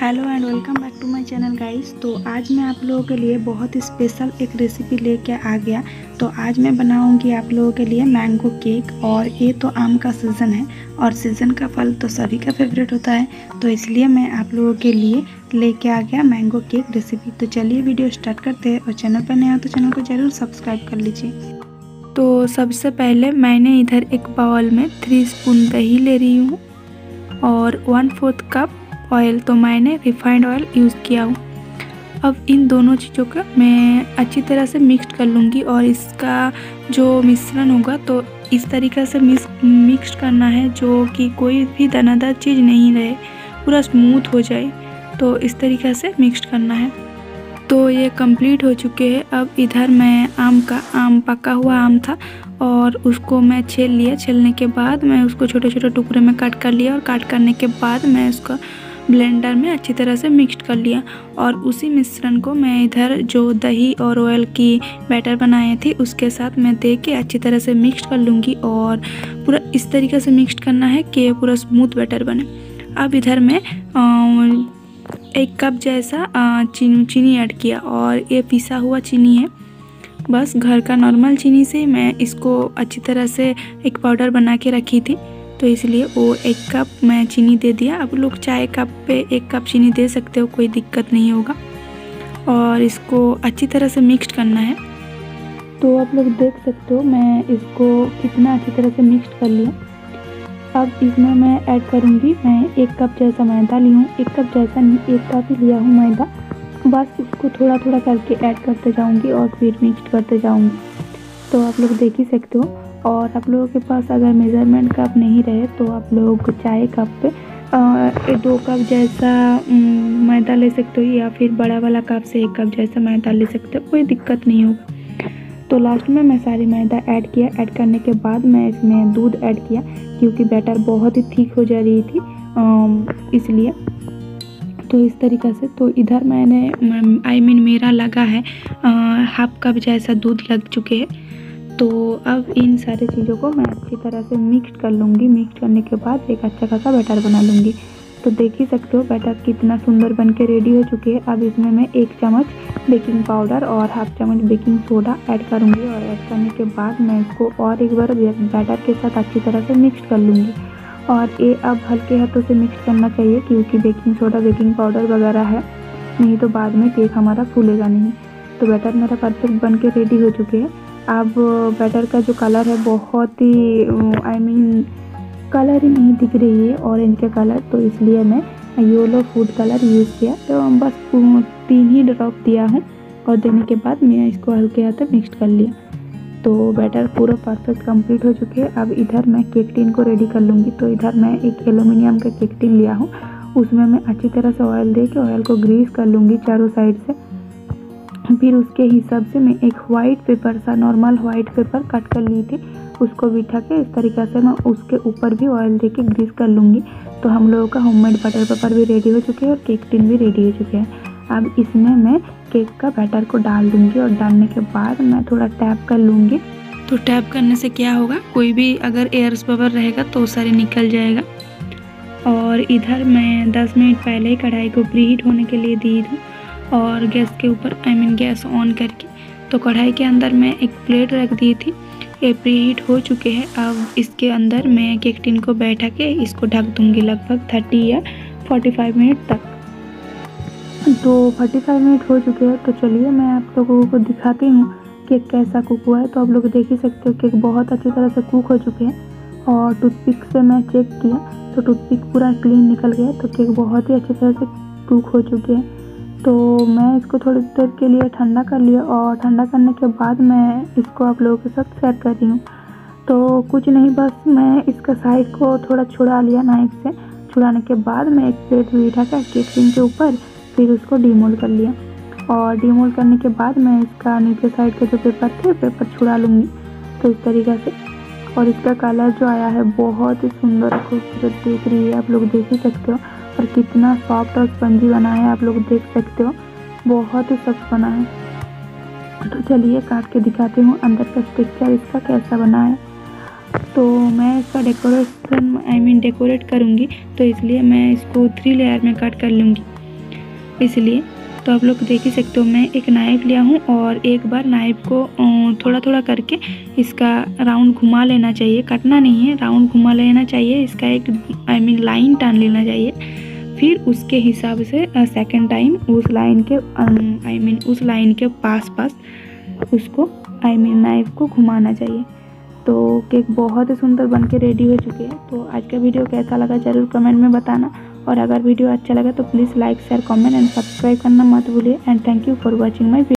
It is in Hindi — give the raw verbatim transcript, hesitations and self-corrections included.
Hello and welcome back to my channel guys. तो आज मैं आप लोगों के लिए बहुत ही स्पेशल एक रेसिपी लेके आ गया। तो आज मैं बनाऊंगी आप लोगों के लिए मैंगो केक। और ये तो आम का सीज़न है और सीज़न का फल तो सभी का फेवरेट होता है, तो इसलिए मैं आप लोगों के लिए लेके आ गया मैंगो केक रेसिपी। तो चलिए वीडियो स्टार्ट करते हैं और चैनल पर नया तो चैनल को ज़रूर सब्सक्राइब कर लीजिए। तो सबसे पहले मैंने इधर एक बाउल में थ्री स्पून दही ले रही हूँ और वन फोर्थ कप ऑयल, तो मैंने रिफाइंड ऑयल यूज़ किया हूँ। अब इन दोनों चीज़ों का मैं अच्छी तरह से मिक्स कर लूँगी और इसका जो मिश्रण होगा तो इस तरीक़े से मिक्स मिक्स करना है जो कि कोई भी दानादार चीज़ नहीं रहे, पूरा स्मूथ हो जाए। तो इस तरीक़े से मिक्स करना है। तो ये कंप्लीट हो चुके हैं। अब इधर मैं आम का आम पका हुआ आम था और उसको मैं छील लिया। छीलने के बाद मैं उसको छोटे छोटे टुकड़े में काट कर लिया और काट करने के बाद मैं उसका ब्लेंडर में अच्छी तरह से मिक्स कर लिया। और उसी मिश्रण को मैं इधर जो दही और ऑयल की बैटर बनाई थी उसके साथ मैं दे के अच्छी तरह से मिक्स कर लूँगी और पूरा इस तरीके से मिक्स करना है कि पूरा स्मूथ बैटर बने। अब इधर मैं एक कप जैसा चीनी चीनी ऐड किया और ये पिसा हुआ चीनी है, बस घर का नॉर्मल चीनी से मैं इसको अच्छी तरह से एक पाउडर बना के रखी थी, तो इसलिए वो एक कप मैं चीनी दे दिया। आप लोग चाय कप पे एक कप चीनी दे सकते हो, कोई दिक्कत नहीं होगा। और इसको अच्छी तरह से मिक्स करना है। तो आप लोग देख सकते हो मैं इसको कितना अच्छी तरह से मिक्स कर लिया। अब इसमें मैं ऐड करूँगी, मैं एक कप जैसा मैदा ली हूँ, एक कप जैसा नहीं एक कप ही लिया हूँ मैदा। बस इसको थोड़ा थोड़ा करके ऐड करते जाऊँगी और फिर मिक्स करते जाऊँगी। तो आप लोग देख ही सकते हो। और आप लोगों के पास अगर मेज़रमेंट कप नहीं रहे तो आप लोग चाय कप पे दो कप जैसा मैदा ले सकते हो या फिर बड़ा वाला कप से एक कप जैसा मैदा ले सकते हो, कोई दिक्कत नहीं होगा। तो लास्ट में मैं सारी मैदा ऐड किया। ऐड करने के बाद मैं इसमें दूध ऐड किया क्योंकि बैटर बहुत ही थिक हो जा रही थी, इसलिए तो इस तरीक़े से। तो इधर मैंने आई मीन मेरा लगा है हाफ कप जैसा दूध लग चुके हैं। तो अब इन सारे चीज़ों को मैं अच्छी तरह से मिक्स कर लूँगी। मिक्स करने के बाद एक अच्छा खासा बैटर बना लूँगी। तो देख ही सकते हो बैटर कितना सुंदर बन के रेडी हो चुके हैं। अब इसमें मैं एक चम्मच बेकिंग पाउडर और हाफ चम्मच बेकिंग सोडा ऐड करूँगी और ऐड करने के बाद मैं इसको और एक बार बैटर के साथ अच्छी तरह से मिक्स कर लूँगी। और ये अब हल्के हाथों से मिक्स करना चाहिए क्योंकि बेकिंग सोडा बेकिंग पाउडर वगैरह है, नहीं तो बाद में केक हमारा फूलेगा नहीं। तो बैटर मेरा परफेक्ट बन के रेडी हो चुके हैं। अब बैटर का जो कलर है बहुत ही आई मीन कलर ही नहीं दिख रही है ऑरेंज का कलर, तो इसलिए मैं येलो फूड कलर यूज़ किया। तो बस तीन ही ड्रॉप दिया हूँ और देने के बाद मैं इसको हल्के हाथ मिक्स कर लिया। तो बैटर पूरा परफेक्ट कंप्लीट हो चुके हैं। अब इधर मैं केक टिन को रेडी कर लूँगी। तो इधर मैं एक एल्यूमिनियम का केक टिन लिया हूँ, उसमें मैं अच्छी तरह से ऑयल दे के ऑयल को ग्रीस कर लूँगी चारों साइड से। फिर उसके हिसाब से मैं एक वाइट पेपर सा नॉर्मल वाइट पेपर कट कर ली थी, उसको बिठा के इस तरीक़े से मैं उसके ऊपर भी ऑयल दे के ग्रीस कर लूँगी। तो हम लोगों का होममेड बटर पेपर भी रेडी हो चुके हैं और केक टिन भी रेडी हो चुके हैं। अब इसमें मैं केक का बैटर को डाल दूँगी और डालने के बाद मैं थोड़ा टैप कर लूँगी। तो टैप करने से क्या होगा, कोई भी अगर एयर बबल रहेगा तो वो सारे निकल जाएगा। और इधर मैं दस मिनट पहले ही कढ़ाई को प्रीहीट होने के लिए दी थी और गैस के ऊपर आई मीन गैस ऑन करके तो कढ़ाई के अंदर मैं एक प्लेट रख दी थी। ये प्री हीट हो चुके हैं। अब इसके अंदर मैं केक टिन को बैठा के इसको ढक दूंगी लगभग तीस या पैंतालीस मिनट तक। तो पैंतालीस मिनट हो चुके हैं। तो चलिए मैं आप लोगों को दिखाती हूँ केक कैसा कुक हुआ है। तो आप लोग देख ही सकते हो केक बहुत अच्छी तरह से कुक हो चुके हैं। और टूथपिक से मैं चेक किया तो टूथपिक पूरा क्लीन निकल गया। तो केक बहुत ही अच्छी तरह से कुक हो चुके हैं। तो मैं इसको थोड़ी देर के लिए ठंडा कर लिया और ठंडा करने के बाद मैं इसको आप लोगों के साथ शेयर कर रही हूँ। तो कुछ नहीं, बस मैं इसका साइड को थोड़ा छुड़ा लिया नाइफ से। छुड़ाने के बाद मैं एक प्लेट बिठा कर केक टिन के ऊपर फिर उसको डीमोल्ड कर लिया। और डीमोल्ड करने के बाद मैं इसका नीचे साइड का जो पेपर थे पेपर छुड़ा लूँगी। तो इस तरीके से। और इसका कलर जो आया है बहुत ही सुंदर और खूबसूरत दिख रही है, आप लोग देख ही सकते हो। और कितना सॉफ्ट और स्पंजी बना है, आप लोग देख सकते हो, बहुत ही सख्त बना है। तो चलिए काट के दिखाती हूँ अंदर का स्ट्रक्चर इसका कैसा बना है। तो मैं इसका डेकोरेशन आई मीन डेकोरेट करूँगी, तो इसलिए मैं इसको थ्री लेयर में कट कर लूँगी। इसलिए तो आप लोग देख ही सकते हो मैं एक नाइफ़ लिया हूँ और एक बार नाइफ़ को थोड़ा थोड़ा करके इसका राउंड घुमा लेना चाहिए, काटना नहीं है, राउंड घुमा लेना चाहिए, इसका एक आई मीन लाइन टान लेना चाहिए। फिर उसके हिसाब से सेकंड टाइम उस लाइन के आई मीन उस लाइन के पास पास उसको आई मीन नाइफ़ को घुमाना चाहिए। तो केक बहुत ही सुंदर बनके रेडी हो चुके हैं। तो आज का वीडियो कैसा लगा ज़रूर कमेंट में बताना, और अगर वीडियो अच्छा लगा तो please like share comment and subscribe करना मत भूलिए। And thank you for watching my video.